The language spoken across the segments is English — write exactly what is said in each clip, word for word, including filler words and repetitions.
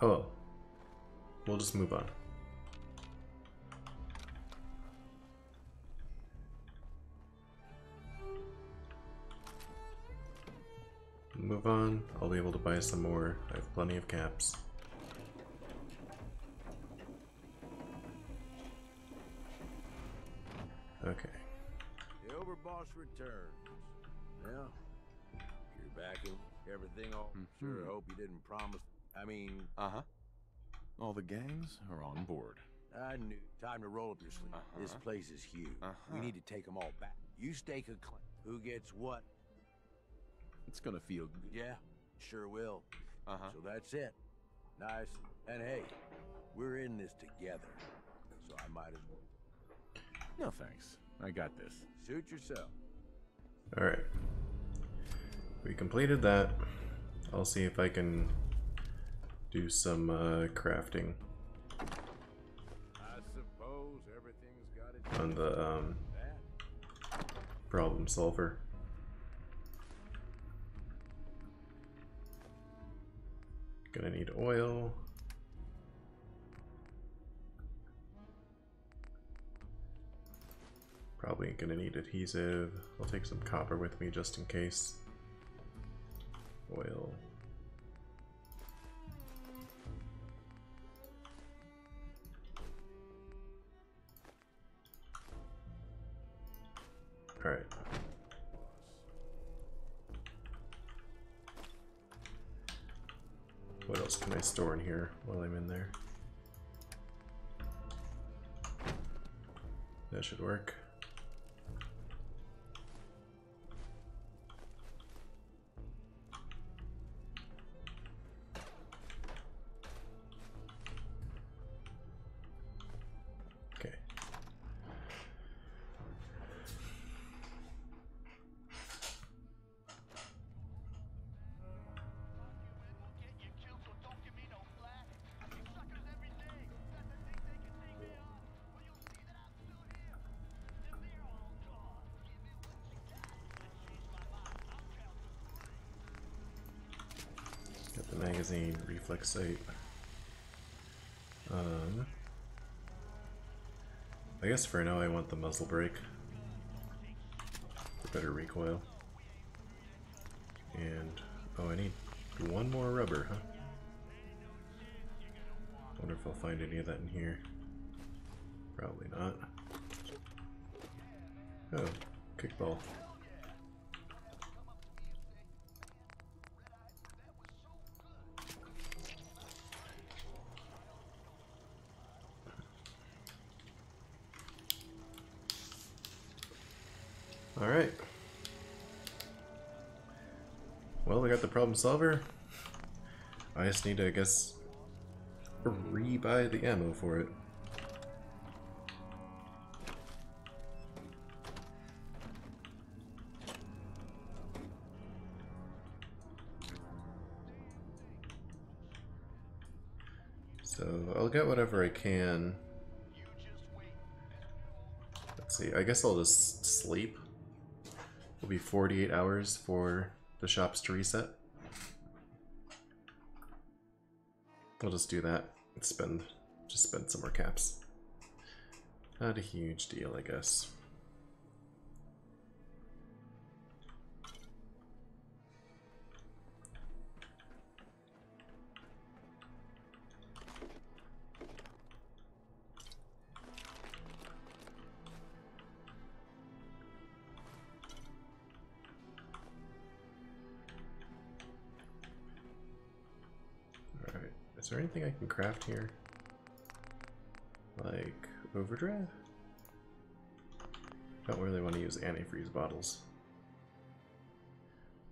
Oh. We'll just move on. Move on. I'll be able to buy some more. I have plenty of caps. Okay. The overboss returns. Well, you're back in everything. All mm-hmm. Sure. Hope you didn't promise. I mean. Uh huh. All the gangs are on board. I knew. Time to roll up your sleeve. Uh-huh. This place is huge. Uh-huh. We need to take them all back. You stake a claim. Who gets what? It's gonna feel good. Yeah, sure will. Uh-huh. So that's it. Nice. And hey, we're in this together. So I might as well. No thanks. I got this. Suit yourself. Alright. We completed that. I'll see if I can do some uh, crafting. I suppose everything's got it on the um, problem solver. Gonna need oil. Probably gonna need adhesive. I'll take some copper with me just in case. Oil. All right. What else can I store in here while I'm in there? That should work. Magazine, reflexite. Um, I guess for now I want the muzzle brake for better recoil. And oh, I need one more rubber, huh? Wonder if I'll find any of that in here. Probably not. Oh, kickball. Alright. Well, I got the problem solver. I just need to, I guess, re-buy the ammo for it. So, I'll get whatever I can. Let's see, I guess I'll just sleep. It'll be forty-eight hours for the shops to reset. I'll just do that. Spend, just spend some more caps. Not a huge deal, I guess. Is there anything I can craft here? Like overdrive? Don't really want to use antifreeze bottles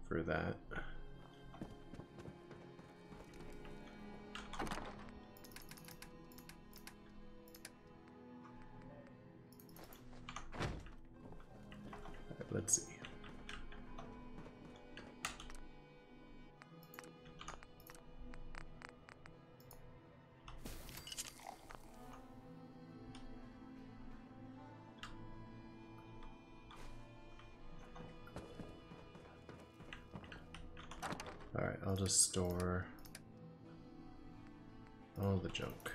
for that. Alright, let's see. Alright, I'll just store all the junk.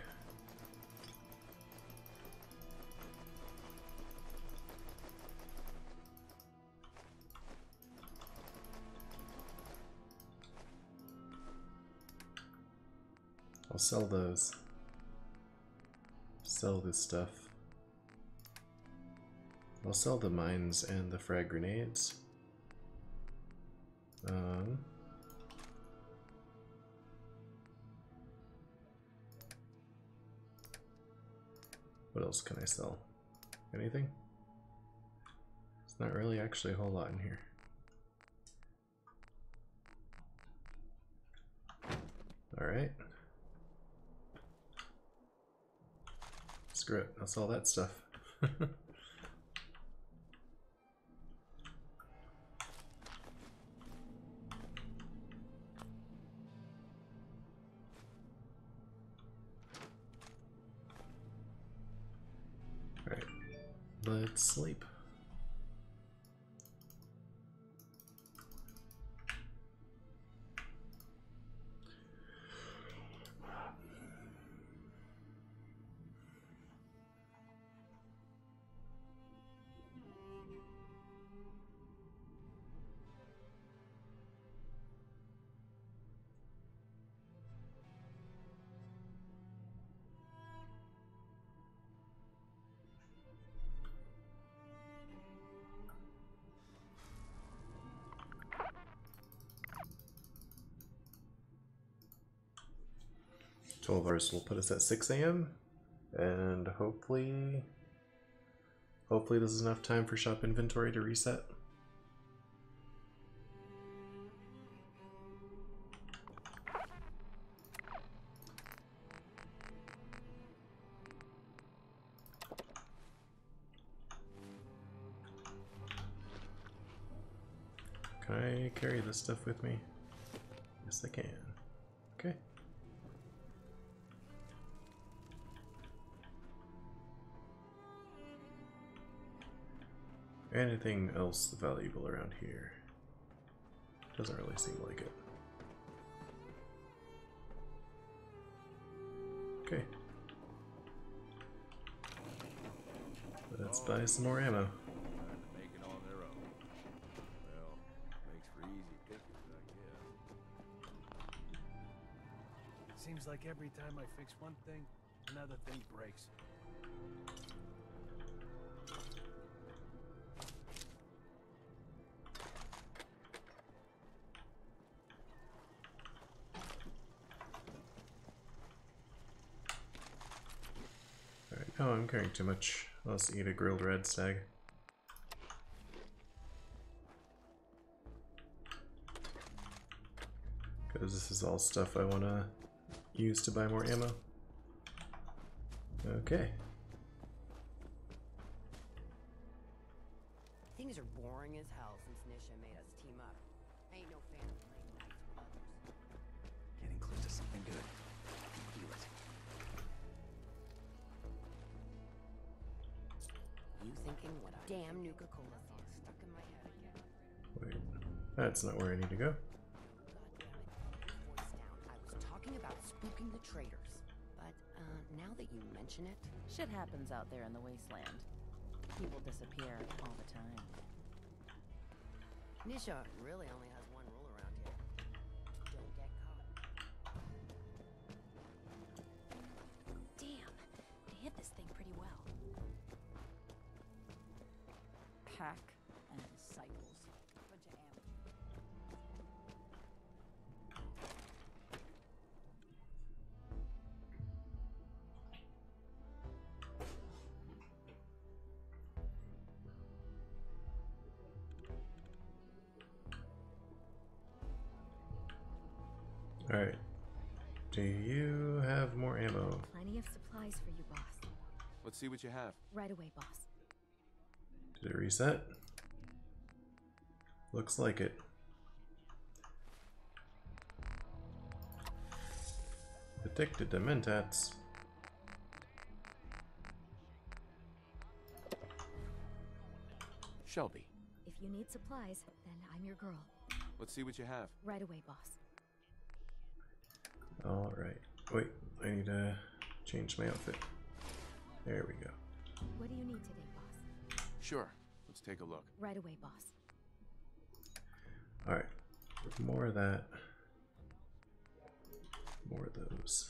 I'll sell those. Sell this stuff. I'll sell the mines and the frag grenades. Um... What else can I sell? Anything? It's not really actually a whole lot in here. Alright. Screw it, I'll sell that stuff. Let's sleep. twelve hours will put us at six A M and hopefully hopefully this is enough time for shop inventory to reset. Can I carry this stuff with me? Yes, I can. Okay. Anything else valuable around here? Doesn't really seem like it. Okay. Let's buy some more ammo. Seems like every time I fix one thing, another thing breaks. Oh, I'm carrying too much. Let's eat a grilled red stag. Because this is all stuff I want to use to buy more ammo. Okay. Things are boring as hell since Nisha made us team up. I ain't no fan of playing nice with others. Getting close to something good. You thinking what a damn Nuka-Cola song stuck in my head again. Wait, that's not where I need to go. I was talking about spooking the traitors, but uh, now that you mention it, shit happens out there in the wasteland. People disappear all the time. Nisha really only has one rule around here: don't get caught. Damn, they hit this thing pretty well. Pack and Disciples. Bunch of ammo. All right. Do you have more ammo? Plenty of supplies for you, boss. Let's see what you have. Right away, boss. Did it reset? Looks like it. Addicted to Mentats. Shelby. If you need supplies, then I'm your girl. Let's see what you have. Right away, boss. Alright. Wait, I need to change my outfit. There we go. What do you need today, boss? Sure. Let's take a look. Right away, boss. Alright. More of that. More of those.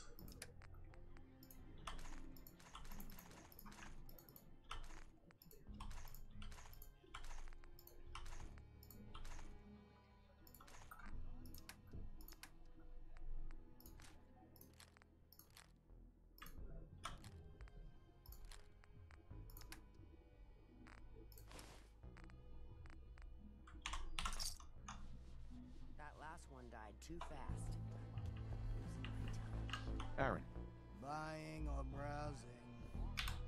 Too fast. Aaron. Buying or browsing?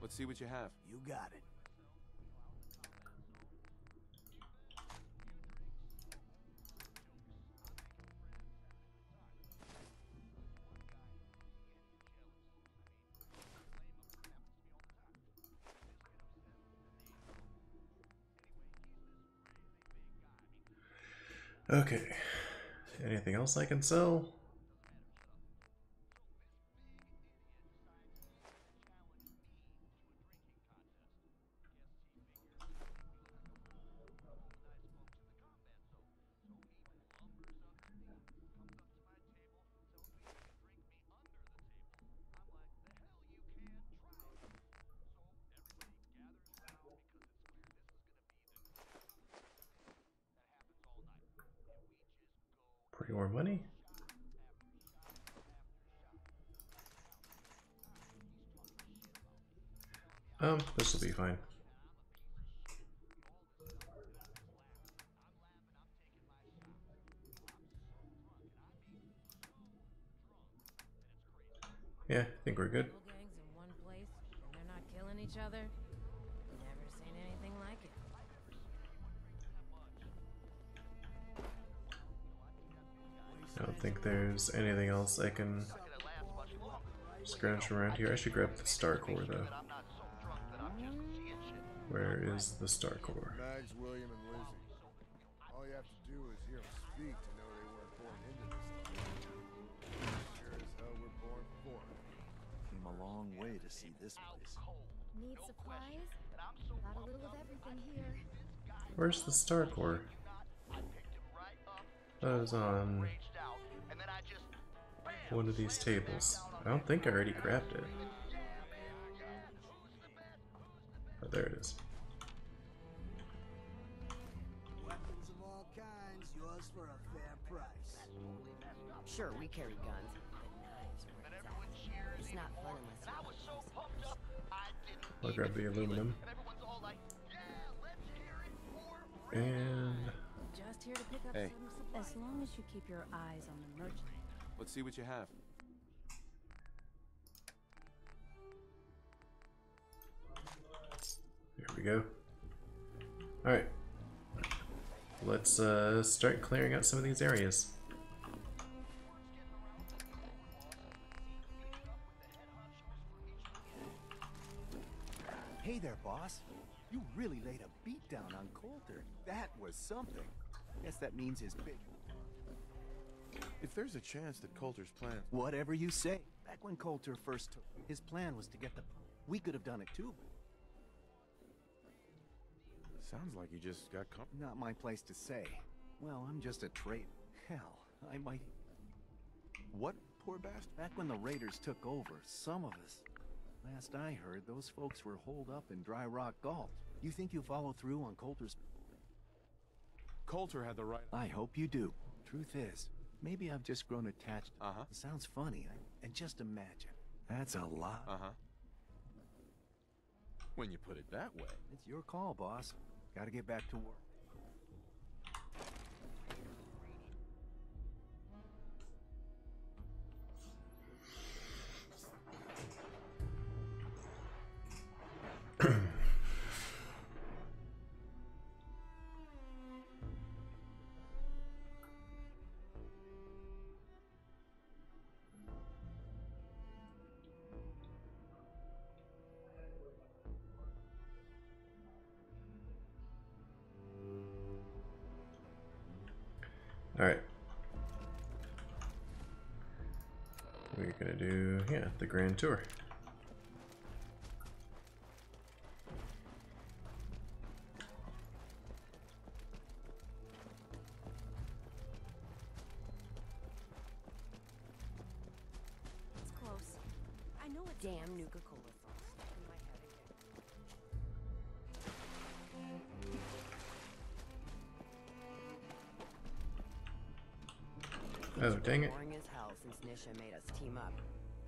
Let's see what you have. You got it. Okay. Anything else I can sell? More money. Um, this will be fine. Yeah, I think we're good. Gangs in one place, and they're not killing each other. Never seen anything like it. I don't think there's anything else I can scrounge around here. I should grab the Star Core though. Where is the Star Core? Came a long way to see this place. Need supplies? Got a little of everything here. Where's the Star Core? That was on one of these tables. I don't think I already grabbed it. Oh, there it is. Weapons of all kinds, yours for a fair price. Sure, we carry guns, but knives. It's not fun unless I'll grab the aluminum. And just here to pick up hey. Some as long as you keep your eyes on the merchant. Let's see what you have. There we go. Alright. Let's uh, start clearing out some of these areas. Hey there, boss. You really laid a beat down on Coulter. That was something. Guess that means his big. If there's a chance that Coulter's plan... Whatever you say. Back when Coulter first took, his plan was to get the... We could have done it too. Sounds like you just got com... Not my place to say. Well, I'm just a traitor. Hell, I might... What, poor bastard? Back when the Raiders took over, some of us... Last I heard, those folks were holed up in Dry Rock Golf. You think you follow through on Coulter's... Coulter had the right... I hope you do. Truth is, maybe I've just grown attached. Uh-huh. It sounds funny, I, and just imagine. That's a lot. Uh-huh. When you put it that way. It's your call, boss. Gotta get back to work. Alright. We're gonna do, yeah, the Grand Tour. It's close. I know a damn Nuka-Cola. Oh, dang it. Boring as hell since Nisha made us team up.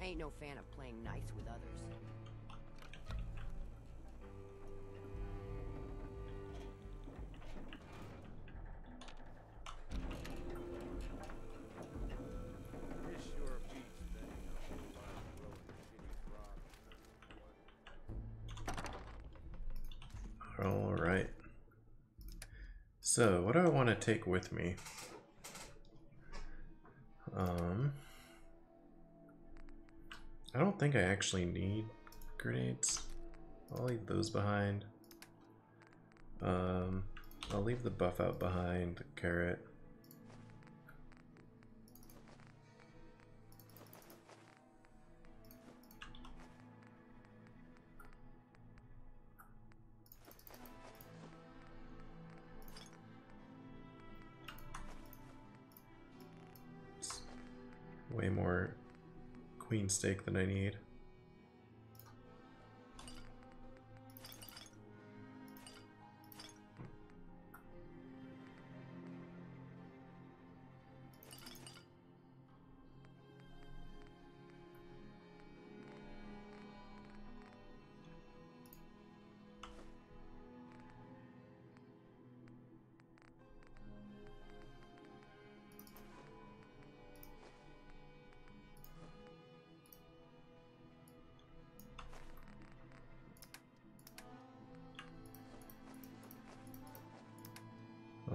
I ain't no fan of playing nice with others. All right. So, what do I want to take with me? Um, I don't think I actually need grenades. I'll leave those behind. Um, I'll leave the buff out behind, the carrot. Way more queen steak than I need.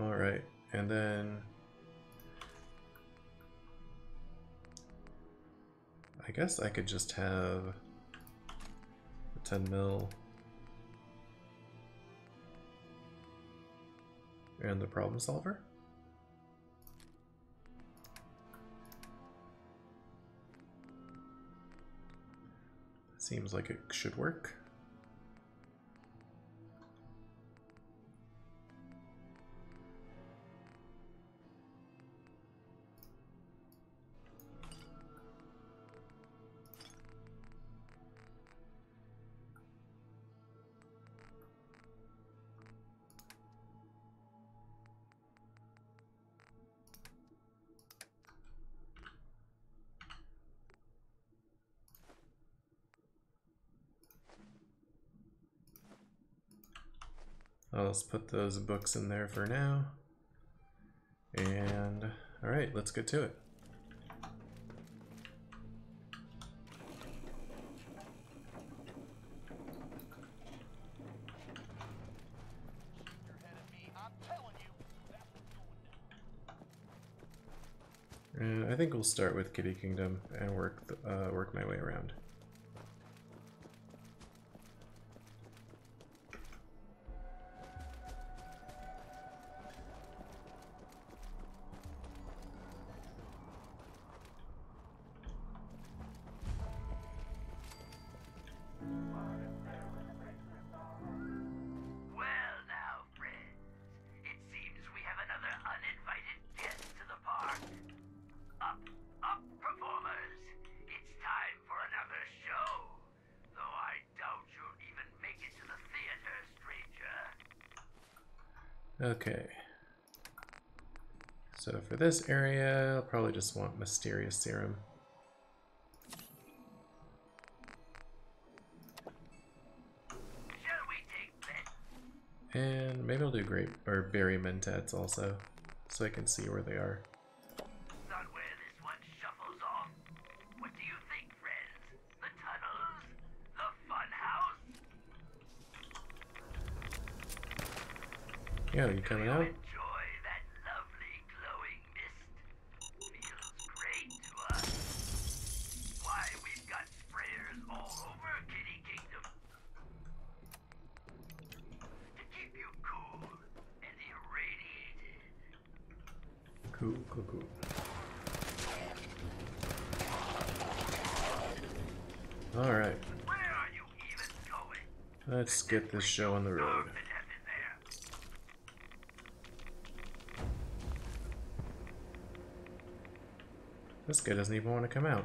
Alright, and then I guess I could just have the ten mil and the problem solver. Seems like it should work. I'll just put those books in there for now. And all right, let's get to it. And I think we'll start with Kiddie Kingdom and work th uh, work my way around. Okay, so for this area, I'll probably just want Mysterious Serum. Shall we take that? And maybe I'll do grape or berry mentats also, so I can see where they are. Not where this one shuffles off. What do you think, friends? The tunnels? The fun house? Yeah, you coming out? Enjoy that lovely glowing mist. Feels great to us. Why, we've got sprayers all over Kiddie Kingdom to keep you cool and irradiated. Cool, cool, cool. Alright. Where are you even going? Let's get this show on the road. This guy doesn't even want to come out.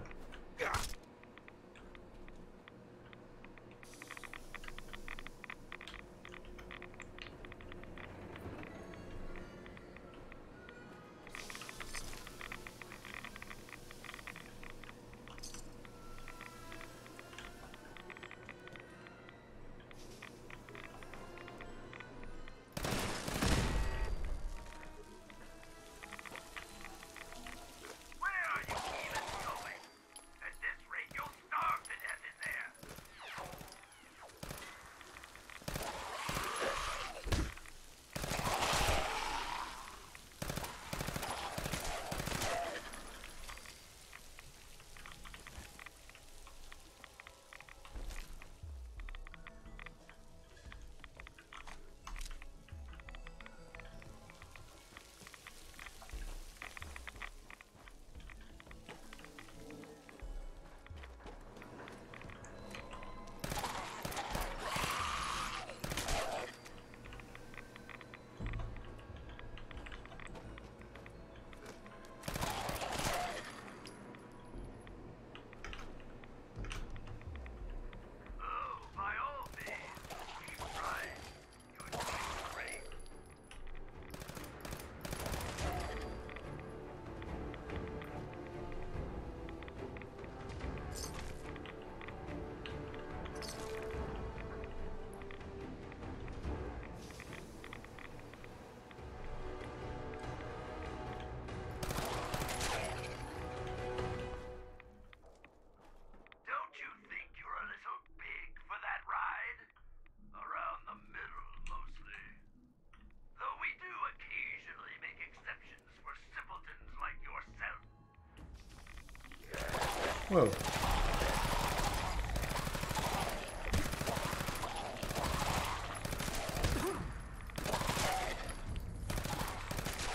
Whoa.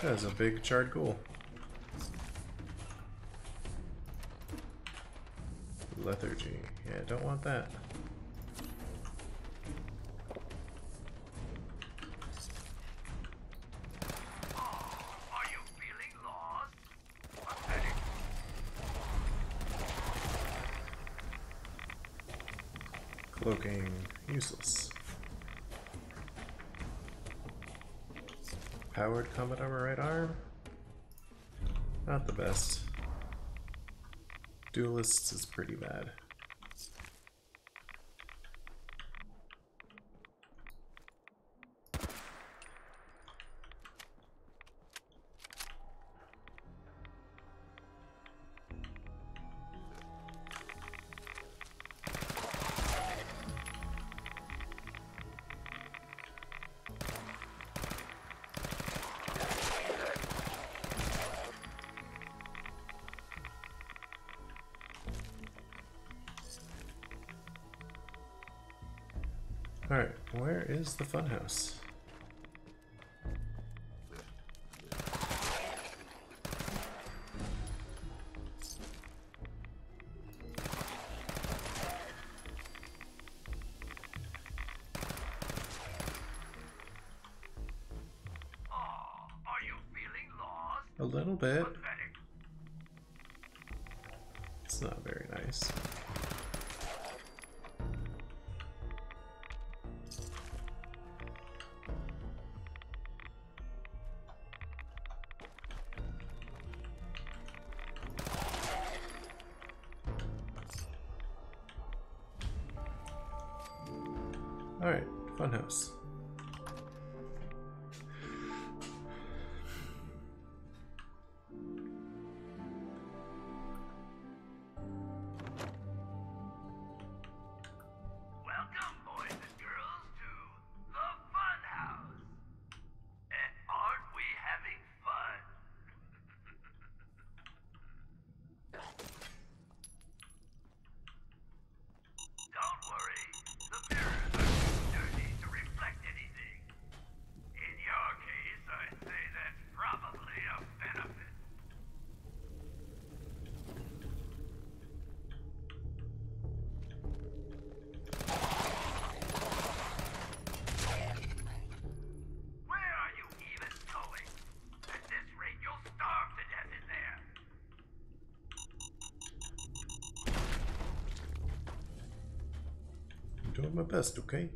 That is a big charred ghoul. Lethargy. Yeah, I don't want that. Cloaking, useless. Powered combat armor right arm? Not the best. Duelists is pretty bad. Alright, where is the funhouse? Oh, are you feeling lost? A little bit. It's not very nice. Alright, funhouse. do my best, okay?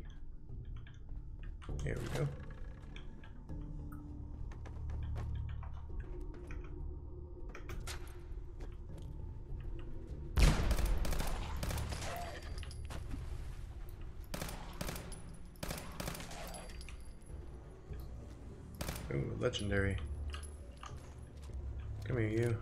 Here we go. Ooh, legendary. Come here, you.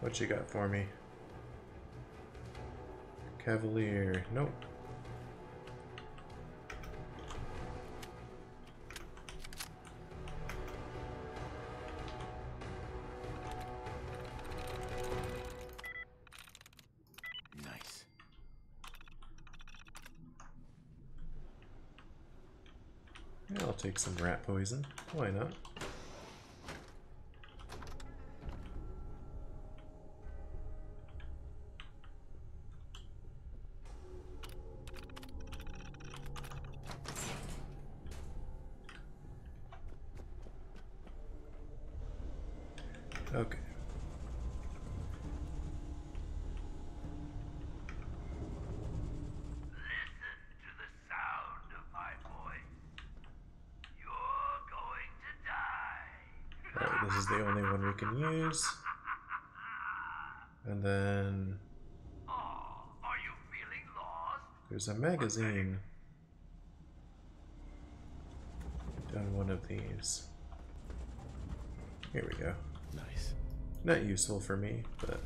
What you got for me? Cavalier. Nope. Nice. Yeah, I'll take some rat poison. Why not? Okay. Listen to the sound of my voice. You're going to die. Alright, this is the only one we can use. And then... Oh, are you feeling lost? There's a magazine. Done one of these. Here we go. Nice. Not useful for me, but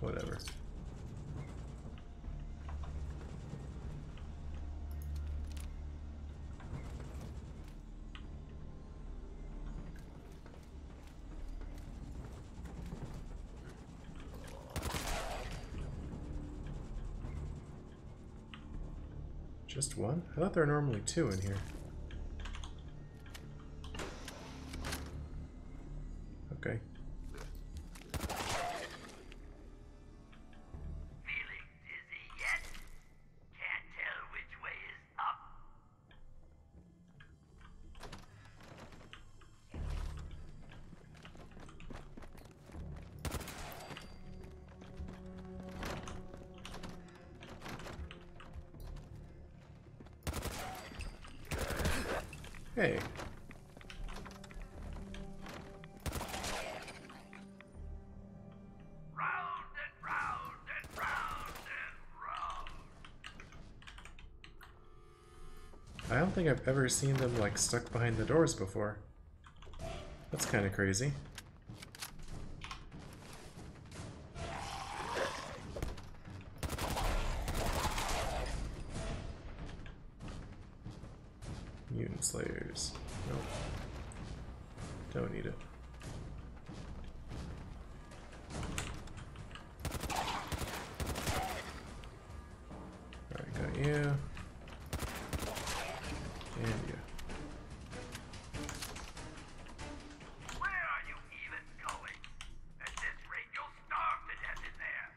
whatever. Just one? I thought there were normally two in here. Okay. Feeling dizzy yet? Can't tell which way is up. Hey. I don't think I've ever seen them like stuck behind the doors before. That's kind of crazy. Mutant Slayers. Nope. Don't need it. Alright, got you. And yeah. Where are you even going? At this rate, you'll starve to death in there.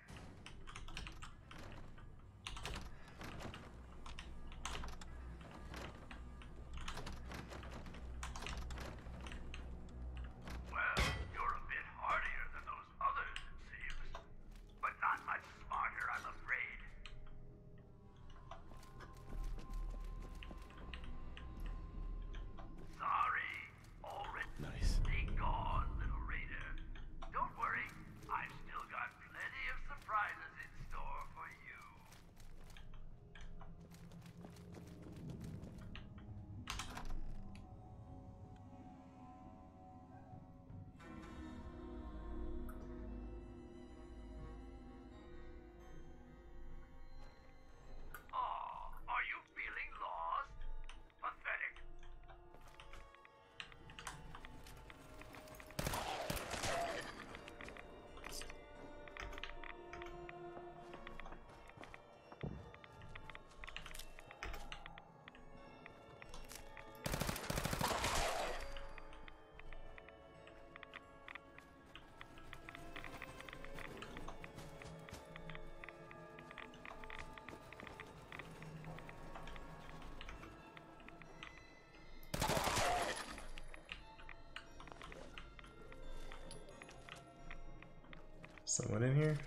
Someone in here?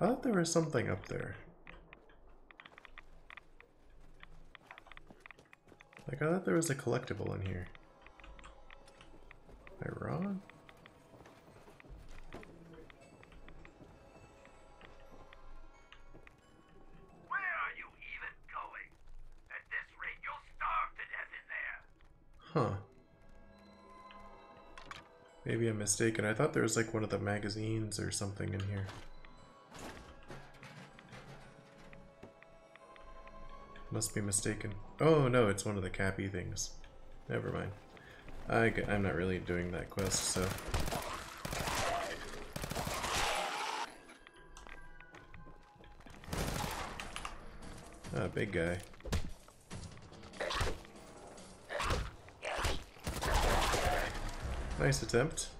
I thought there was something up there. Like, I thought there was a collectible in here. Am I wrong? Where are you even going? At this rate, you'll starve to death in there. Huh. Maybe I'm mistaken. I thought there was like one of the magazines or something in here. Must be mistaken. Oh no, it's one of the cappy things. Never mind. I, I'm not really doing that quest, so. Ah, big guy. Nice attempt.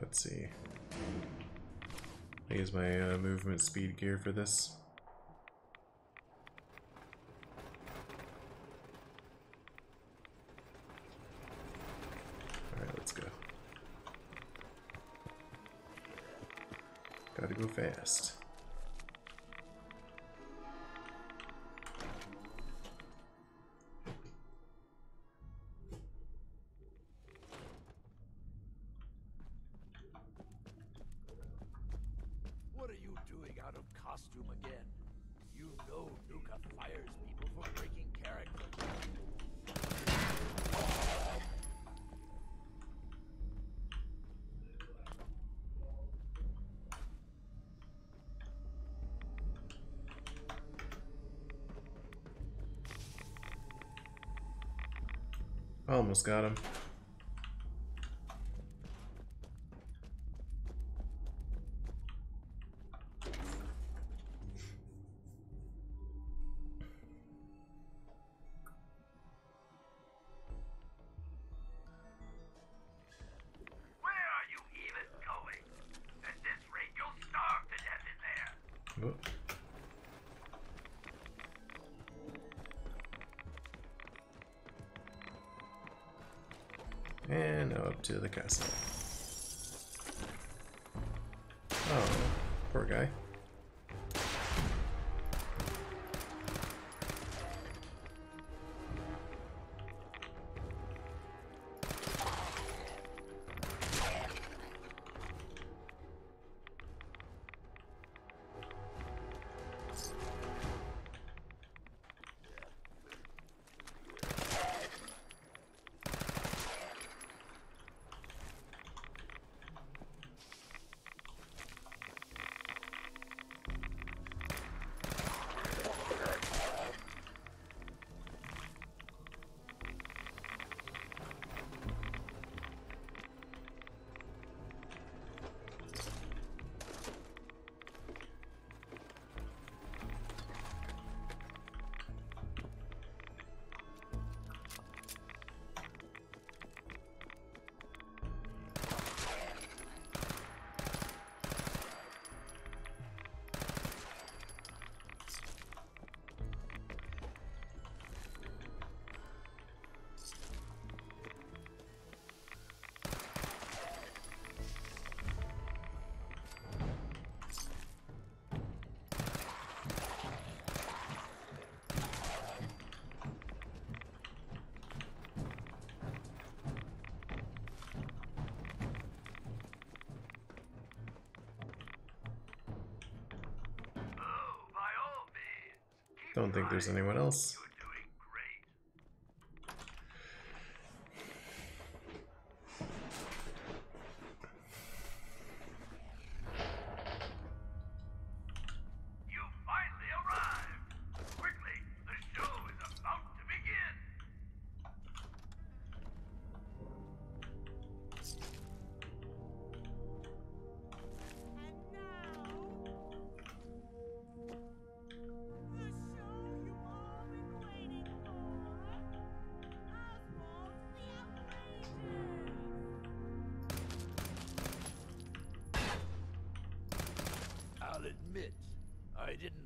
Let's see. I use my uh, movement speed gear for this. Alright, let's go. Gotta go fast. Almost got him. Where are you even going? At this rate, you'll starve to death in there. Oh. And now up to the castle. Oh, poor guy. Don't think there's anyone else. You're doing great.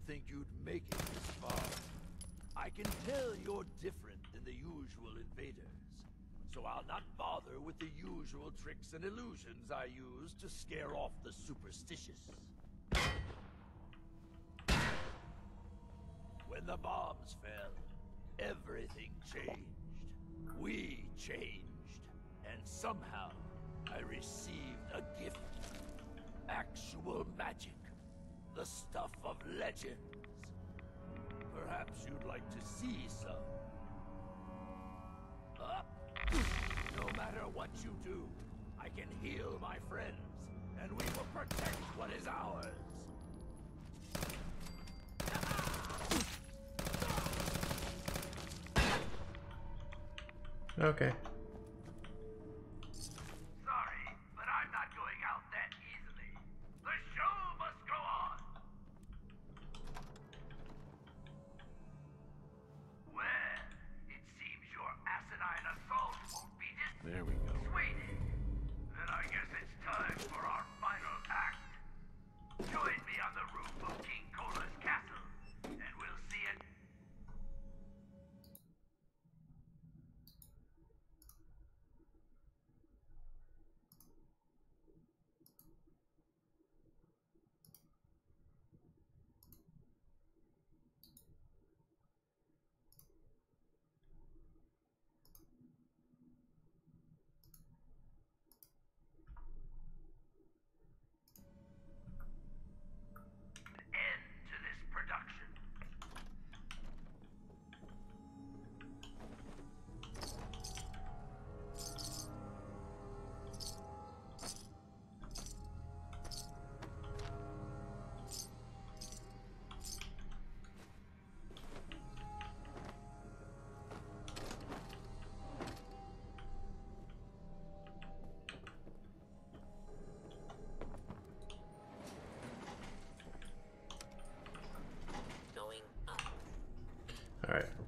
think you'd make it this far. I can tell you're different than the usual invaders, so I'll not bother with the usual tricks and illusions I use to scare off the superstitious. When the bombs fell, everything changed. We changed, and somehow I received a gift. Actual magic. The stuff of legends. Perhaps you'd like to see some. Up! No matter what you do, I can heal my friends, and we will protect what is ours. Okay. Sorry, but I'm not going out that easily. The show must go on. Well, it seems your asinine assault won't be dis- There we go. Persuaded. Then I guess it's time for our final act. Join me on the roof of King Cola's castle, and we'll see it.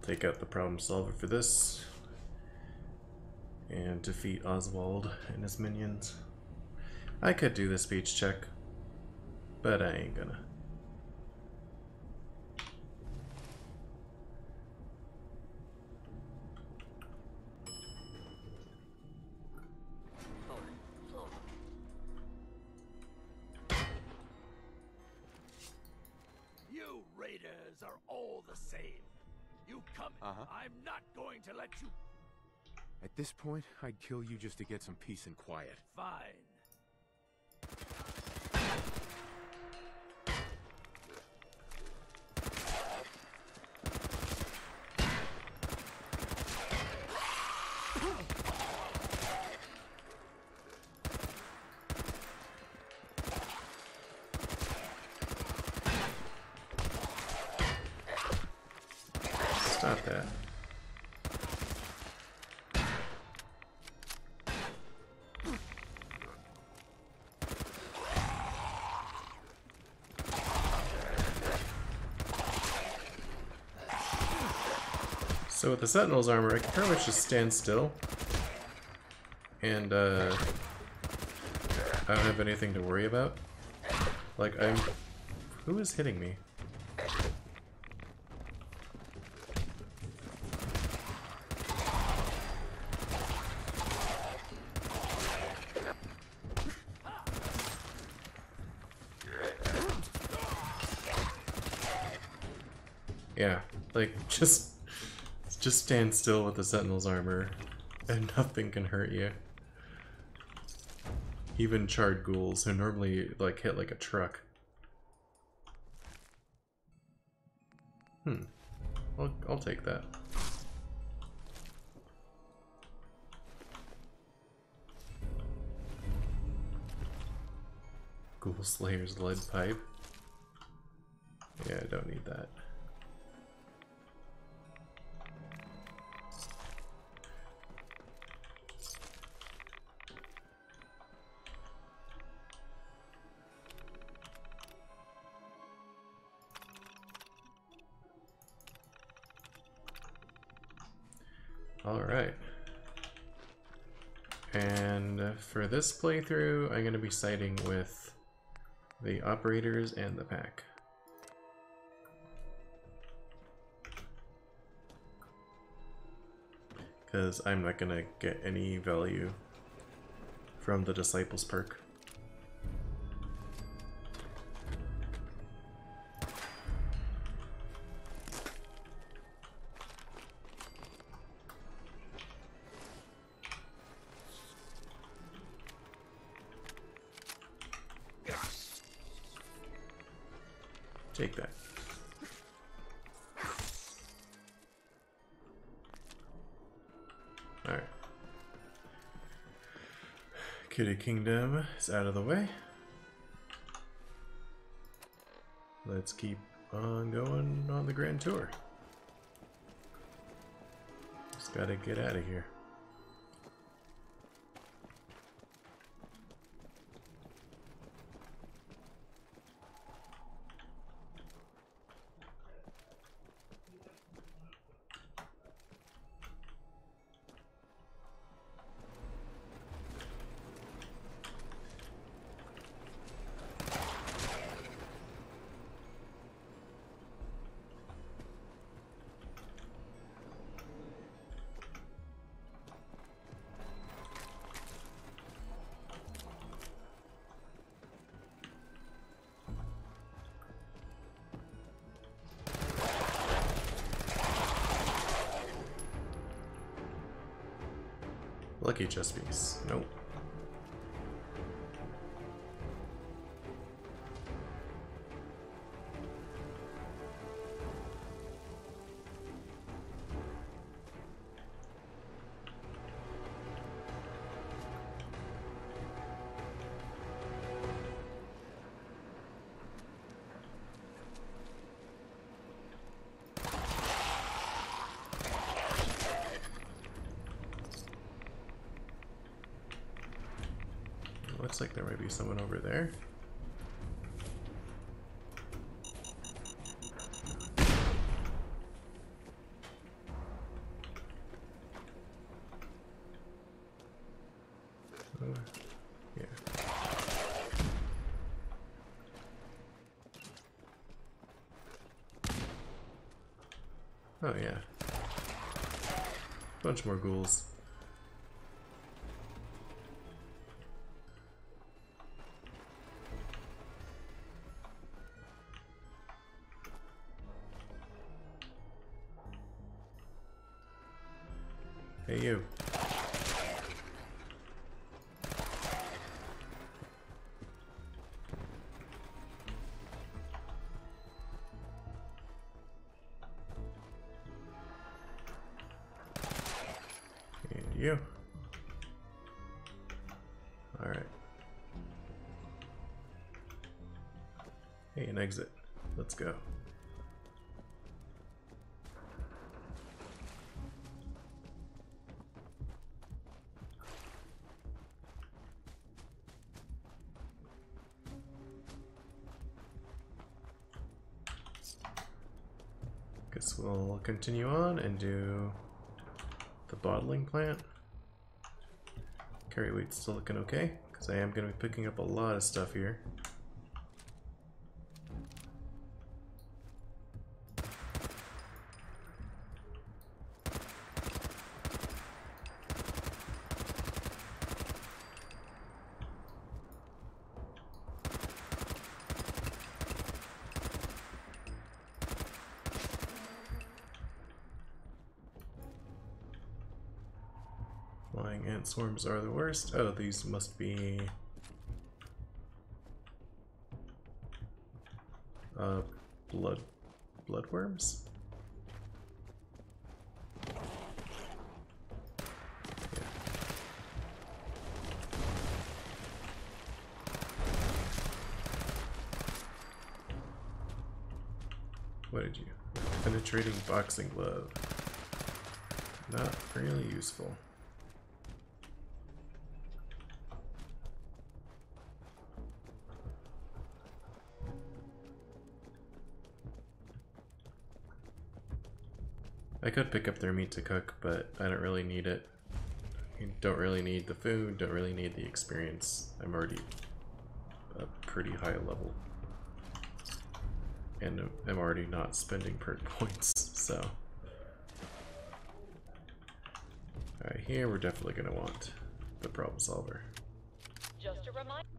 Take out the problem solver for this and defeat Oswald and his minions. I could do the speech check, but I ain't gonna. You raiders are all the same. You come. Uh-huh. I'm not going to let you. At this point, I'd kill you just to get some peace and quiet. Fine. Stop that. So with the Sentinel's armor, I can pretty much just stand still. And uh I don't have anything to worry about. Like I'm who is hitting me? Yeah, like, just just stand still with the Sentinel's armor, and nothing can hurt you. Even charred ghouls, who normally, like, hit like a truck. Hmm. I'll, I'll take that. Ghoul Slayer's lead pipe. Yeah, I don't need that. Alright, and for this playthrough, I'm going to be siding with the operators and the pack. because I'm not gonna get any value from the Disciples perk. Take that. Alright. Kiddie Kingdom is out of the way. Let's keep on going on the Grand Tour. Just gotta get out of here. Lucky chess piece. Nope. Looks like there might be someone over there. Oh, yeah. Oh yeah. Bunch more ghouls. Hey you. And you. All right. Hey, an exit. Let's go. Guess we'll continue on and do the bottling plant. Carry weight's still looking okay, because I am going to be picking up a lot of stuff here. Flying ant swarms are the worst. Oh, these must be uh, blood bloodworms. What did you? Penetrating boxing glove. Not really useful. I could pick up their meat to cook, but I don't really need it. I don't really need the food, don't really need the experience. I'm already a pretty high level. And I'm already not spending perk points, so. Alright, here we're definitely going to want the problem solver. Just a reminder.